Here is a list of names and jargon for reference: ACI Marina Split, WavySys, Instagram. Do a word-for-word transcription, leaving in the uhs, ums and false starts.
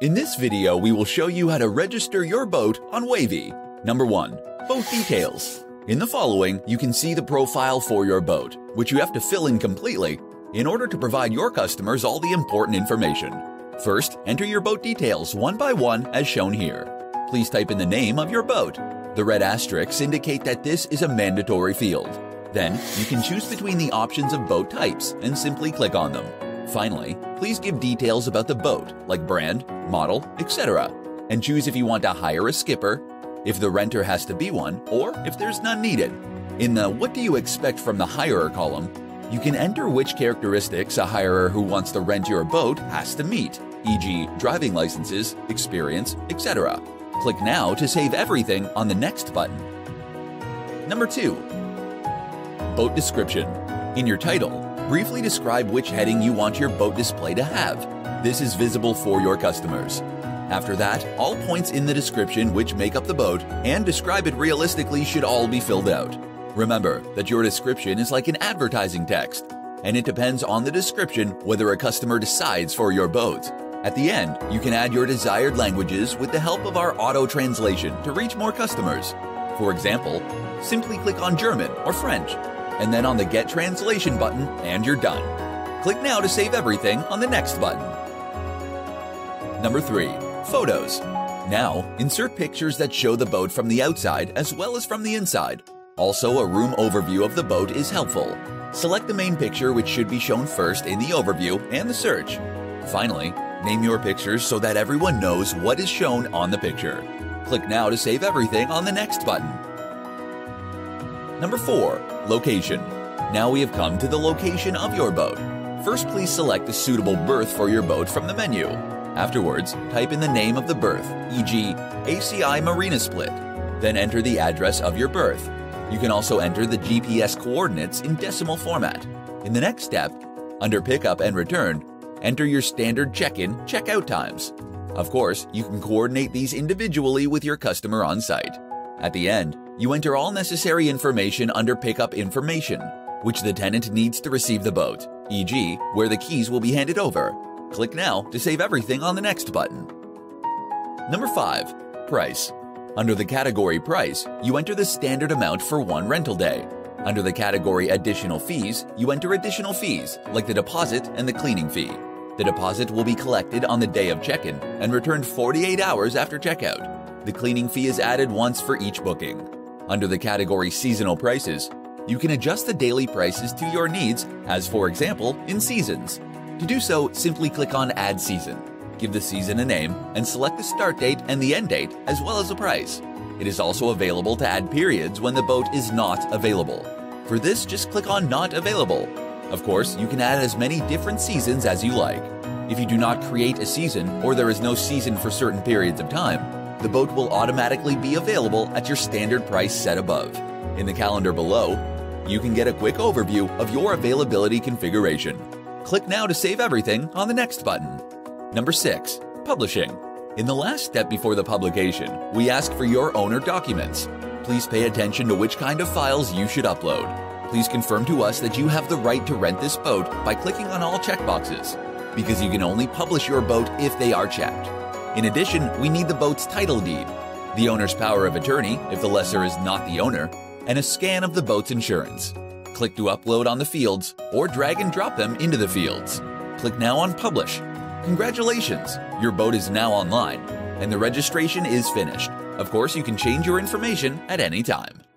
In this video, we will show you how to register your boat on Wavy. Number one, boat details. In the following, you can see the profile for your boat, which you have to fill in completely in order to provide your customers all the important information. First, enter your boat details one by one as shown here. Please type in the name of your boat. The red asterisks indicate that this is a mandatory field. Then, you can choose between the options of boat types and simply click on them. Finally, please give details about the boat, like brand, model, et cetera, and choose if you want to hire a skipper, if the renter has to be one, or if there's none needed. In the What do you expect from the hirer column, you can enter which characteristics a hirer who wants to rent your boat has to meet, for example driving licenses, experience, et cetera. Click now to save everything on the Next button. Number two, boat description. In your title, briefly describe which heading you want your boat display to have. This is visible for your customers. After that, all points in the description which make up the boat and describe it realistically should all be filled out. Remember that your description is like an advertising text, and it depends on the description whether a customer decides for your boat. At the end, you can add your desired languages with the help of our auto translation to reach more customers. For example, simply click on German or French, and then on the Get Translation button, and you're done. Click now to save everything on the Next button. Number three, photos. Now, insert pictures that show the boat from the outside as well as from the inside. Also, a room overview of the boat is helpful. Select the main picture, which should be shown first in the overview and the search. Finally, name your pictures so that everyone knows what is shown on the picture. Click now to save everything on the Next button. Number four, location. Now we have come to the location of your boat. First, please select a suitable berth for your boat from the menu. Afterwards, type in the name of the berth, for example A C I Marina Split. Then enter the address of your berth. You can also enter the G P S coordinates in decimal format. In the next step, under pickup and return, enter your standard check-in, check-out times. Of course, you can coordinate these individually with your customer on site. At the end, you enter all necessary information under Pickup Information, which the tenant needs to receive the boat, for example where the keys will be handed over. Click now to save everything on the Next button. Number five, price. Under the category Price, you enter the standard amount for one rental day. Under the category Additional Fees, you enter additional fees, like the deposit and the cleaning fee. The deposit will be collected on the day of check-in and returned forty-eight hours after checkout. The cleaning fee is added once for each booking. Under the category Seasonal Prices, you can adjust the daily prices to your needs, as for example, in seasons. To do so, simply click on Add Season. Give the season a name and select the start date and the end date, as well as a price. It is also available to add periods when the boat is not available. For this, just click on Not Available. Of course, you can add as many different seasons as you like. If you do not create a season or there is no season for certain periods of time, the boat will automatically be available at your standard price set above. In the calendar below, you can get a quick overview of your availability configuration. Click now to save everything on the Next button. Number six, publishing. In the last step before the publication, we ask for your owner documents. Please pay attention to which kind of files you should upload. Please confirm to us that you have the right to rent this boat by clicking on all checkboxes, because you can only publish your boat if they are checked. In addition, we need the boat's title deed, the owner's power of attorney if the lessor is not the owner, and a scan of the boat's insurance. Click to upload on the fields or drag and drop them into the fields. Click now on Publish. Congratulations! Your boat is now online and the registration is finished. Of course, you can change your information at any time.